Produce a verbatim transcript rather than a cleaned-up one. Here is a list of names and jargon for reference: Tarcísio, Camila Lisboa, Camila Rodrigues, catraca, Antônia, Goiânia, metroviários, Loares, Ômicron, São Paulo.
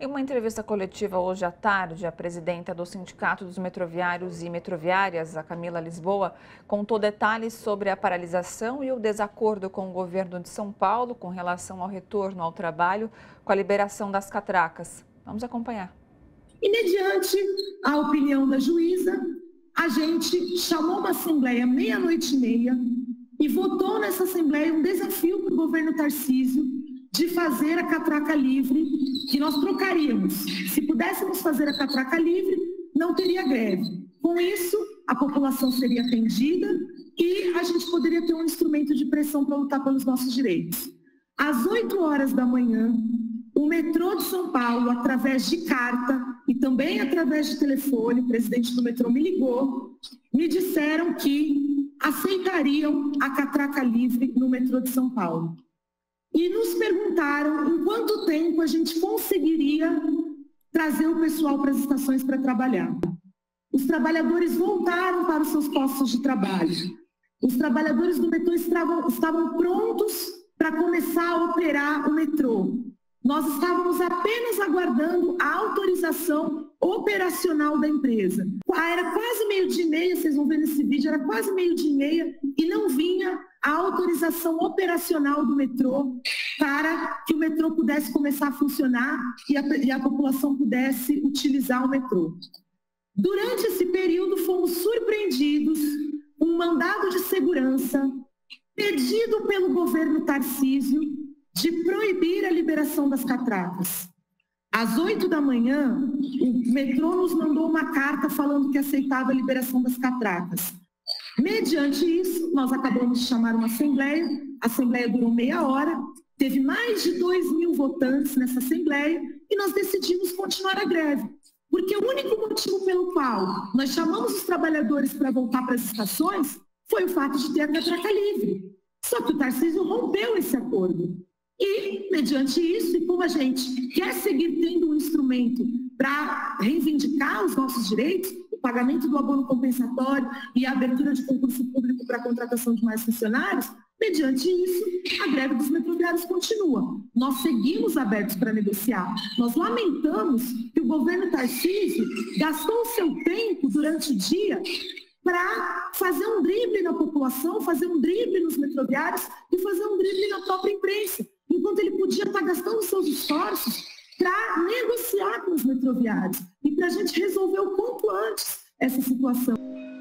Em uma entrevista coletiva hoje à tarde, a presidenta do Sindicato dos Metroviários e Metroviárias, a Camila Lisboa, contou detalhes sobre a paralisação e o desacordo com o governo de São Paulo com relação ao retorno ao trabalho com a liberação das catracas. Vamos acompanhar. E mediante a opinião da juíza, a gente chamou uma assembleia meia-noite e meia e votou nessa assembleia um desafio para o governo Tarcísio de fazer a catraca livre, que nós trocaríamos. Se pudéssemos fazer a catraca livre, não teria greve. Com isso, a população seria atendida e a gente poderia ter um instrumento de pressão para lutar pelos nossos direitos. Às oito horas da manhã, o metrô de São Paulo, através de carta e também através de telefone, o presidente do metrô me ligou, me disseram que aceitariam a catraca livre no metrô de São Paulo. E nos perguntaram em quanto tempo a gente conseguiria trazer o pessoal para as estações para trabalhar. Os trabalhadores voltaram para os seus postos de trabalho. Os trabalhadores do metrô estavam, estavam prontos para começar a operar o metrô. Nós estávamos apenas aguardando a autorização operacional da empresa. Era quase meio-dia e meia, vocês vão ver nesse vídeo, era quase meio-dia e meia e não vinha a autorização operacional do metrô para que o metrô pudesse começar a funcionar e a, e a população pudesse utilizar o metrô. Durante esse período, fomos surpreendidos por um mandado de segurança pedido pelo governo Tarcísio de proibir a liberação das catracas. Às oito da manhã, o metrô nos mandou uma carta falando que aceitava a liberação das catracas. Mediante isso, nós acabamos de chamar uma assembleia, a assembleia durou meia hora, teve mais de dois mil votantes nessa assembleia e nós decidimos continuar a greve. Porque o único motivo pelo qual nós chamamos os trabalhadores para voltar para as estações foi o fato de ter a catraca livre. Só que o Tarcísio rompeu esse acordo. E, mediante isso, e como a gente quer seguir tendo um instrumento para reivindicar os nossos direitos, o pagamento do abono compensatório e a abertura de concurso público para a contratação de mais funcionários, mediante isso, a greve dos metroviários continua. Nós seguimos abertos para negociar. Nós lamentamos que o governo Tarcísio gastou o seu tempo durante o dia para fazer um drible na população, fazer um drible nos metroviários e fazer um drible na própria imprensa, enquanto ele podia estar gastando seus esforços para negociar com os metroviários e para a gente resolver o quanto antes essa situação.